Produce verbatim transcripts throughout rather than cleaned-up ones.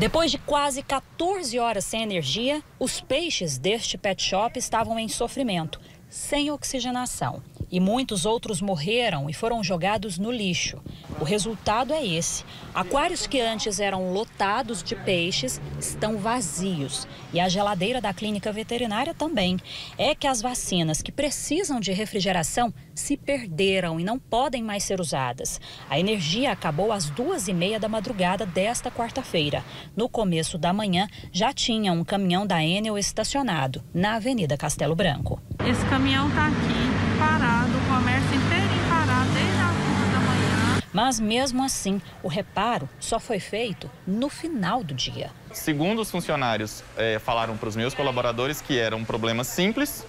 Depois de quase quatorze horas sem energia, os peixes deste pet shop estavam em sofrimento, sem oxigenação. E muitos outros morreram e foram jogados no lixo. O resultado é esse. Aquários que antes eram lotados de peixes estão vazios. E a geladeira da clínica veterinária também. É que as vacinas que precisam de refrigeração se perderam e não podem mais ser usadas. A energia acabou às duas e meia da madrugada desta quarta-feira. No começo da manhã, já tinha um caminhão da Enel estacionado na Avenida Castelo Branco. Esse caminhão está aqui. Parado, o comércio inteiro parado desde as duas da manhã. Mas mesmo assim, o reparo só foi feito no final do dia. Segundo os funcionários, é, falaram para os meus colaboradores que era um problema simples,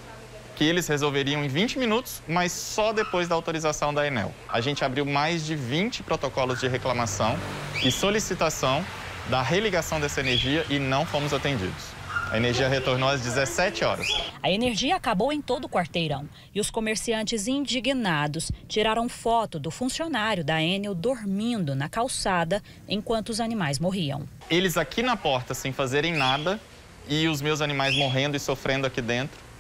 que eles resolveriam em vinte minutos, mas só depois da autorização da Enel. A gente abriu mais de vinte protocolos de reclamação e solicitação da religação dessa energia e não fomos atendidos. A energia retornou às dezessete horas. A energia acabou em todo o quarteirão e os comerciantes indignados tiraram foto do funcionário da Enel dormindo na calçada enquanto os animais morriam. Eles aqui na porta sem fazerem nada e os meus animais morrendo e sofrendo aqui dentro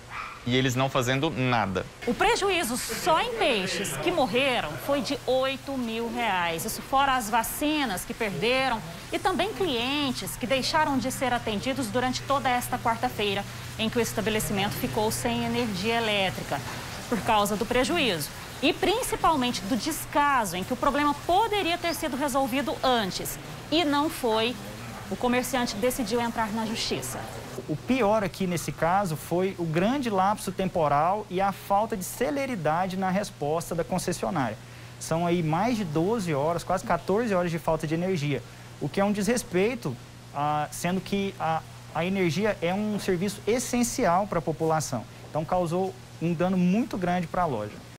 e eles não fazendo nada. O prejuízo só em peixes que morreram foi de oito mil reais. Isso fora as vacinas que perderam e também clientes que deixaram de ser atendidos durante toda esta quarta-feira, em que o estabelecimento ficou sem energia elétrica, por causa do prejuízo. E principalmente do descaso, em que o problema poderia ter sido resolvido antes e não foi. O comerciante decidiu entrar na justiça. O pior aqui nesse caso foi o grande lapso temporal e a falta de celeridade na resposta da concessionária. São aí mais de doze horas, quase quatorze horas de falta de energia, o que é um desrespeito, ah, sendo que a, a energia é um serviço essencial para a população. Então causou um dano muito grande para a loja.